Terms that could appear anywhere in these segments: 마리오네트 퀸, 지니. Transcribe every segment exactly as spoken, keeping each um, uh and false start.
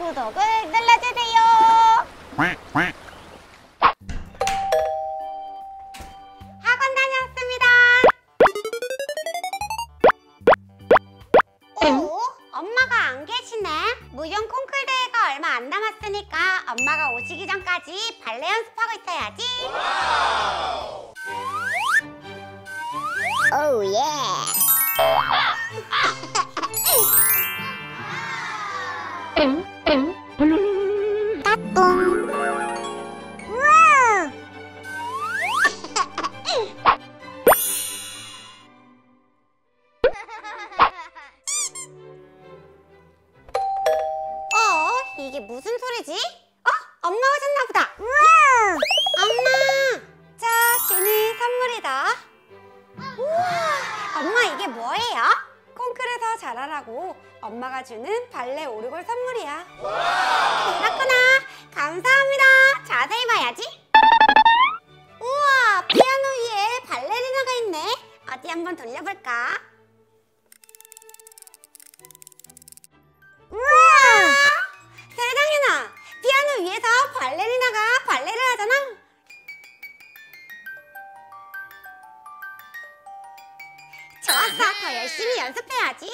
구독을 눌러주세요. 학원 다녀왔습니다. 오, 엄마가 안 계시네. 무용 콩쿨 대회가 얼마 안 남았으니까 엄마가 오시기 전까지 발레 연습하고 있어야지. 와우. 오 예. 까꿍. 우와. 어? 이게 무슨 소리지? 어? 엄마 오셨나 보다. 우와. 엄마. 자, 지니 선물이다. 우와. 엄마 이게 뭐예요? 콩쿨에서 잘하라고 엄마가 주는 발레 오르골 선물이야. 그렇구나. 감사합니다. 자세히 봐야지. 우와, 피아노 위에 발레리나가 있네. 어디 한번 돌려볼까? 우와! 세상에나! 피아노 위에서 발레리나가 발레를 하잖아. 좋았어, 더 열심히 연습해야지.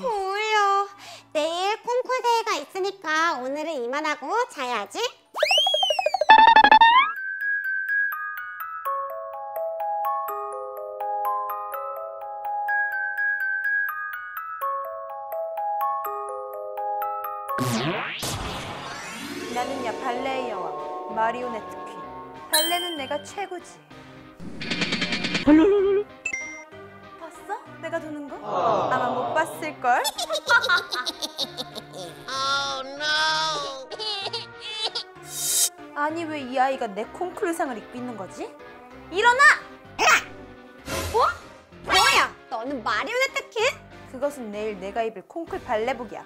졸려. 내일 콩쿨 대회가 있으니까 오늘은 이만하고 자야지. 나는 야 발레의 여왕 마리오네트 퀸. 발레는 내가 최고지. 봤어? 내가 도는 거? 어... 아마 못 봤을 걸. 아니 왜 이 아이가 내 콩쿨상을 입고 있는 거지? 일어나! 뭐? 뭐야? 너는 마리오네트 퀸? 그것은 내일 내가 입을 콩쿨 발레복이야.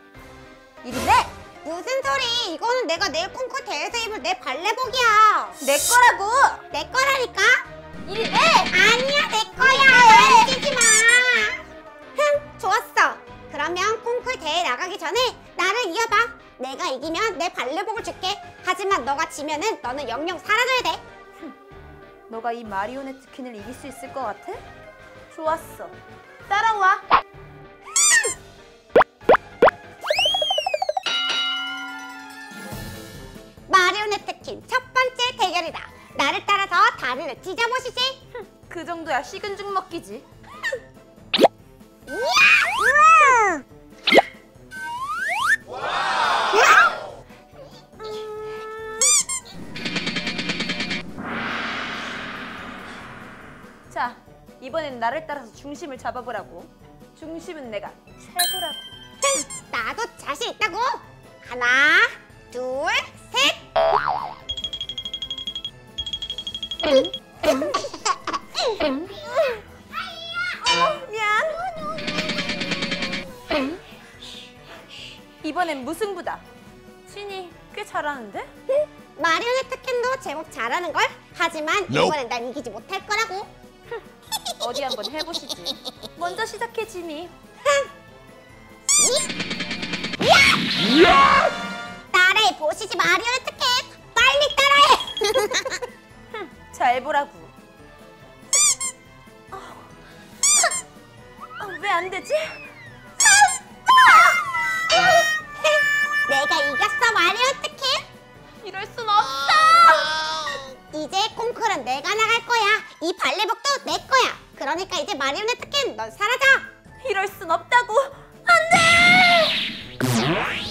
이리 내! 무슨 소리! 이거는 내가 내일 콩쿨 대회에서 입을 내 발레복이야! 내 거라고! 내 거라니까! 이리 내! 아니야, 내 거야! 만지지 마! 흥! 좋았어! 그러면 콩쿨 대회 나가기 전에 나를 이어봐! 내가 이기면 내 발레복을 줄게! 하지만 너가 지면은 너는 영영 사라져야 돼! 흠, 너가 이 마리오네트 퀸을 이길 수 있을 것 같아? 좋았어! 따라와! 첫 번째 대결이다. 나를 따라서 다리를 찢어보시지. 그 정도야 식은 죽 먹기지. 우와! 우와! 와우! 자, 이번엔 나를 따라서 중심을 잡아보라고. 중심은 내가 최고라고. 나도 자신 있다고. 하나, 둘, 셋. 어, 미안. 이번엔 무승부다. 지니 꽤 잘하는데? 마리오네트 캔도 제법 잘하는걸? 하지만 이번엔 난 이기지 못할 거라고. 어디 한번 해보시지. 먼저 시작해, 지니. 따라해 보시지, 마리오네트 캔. 빨리 따라해. 잘 보라고. 어. 어, 왜 안 되지? 내가 이겼어, 마리오네트 퀸. 이럴 순 없어. 이제 콩쿨은 내가 나갈 거야. 이 발레복도 내 거야. 그러니까 이제 마리오네트 퀸, 넌 사라져. 이럴 순 없다고. 안 돼!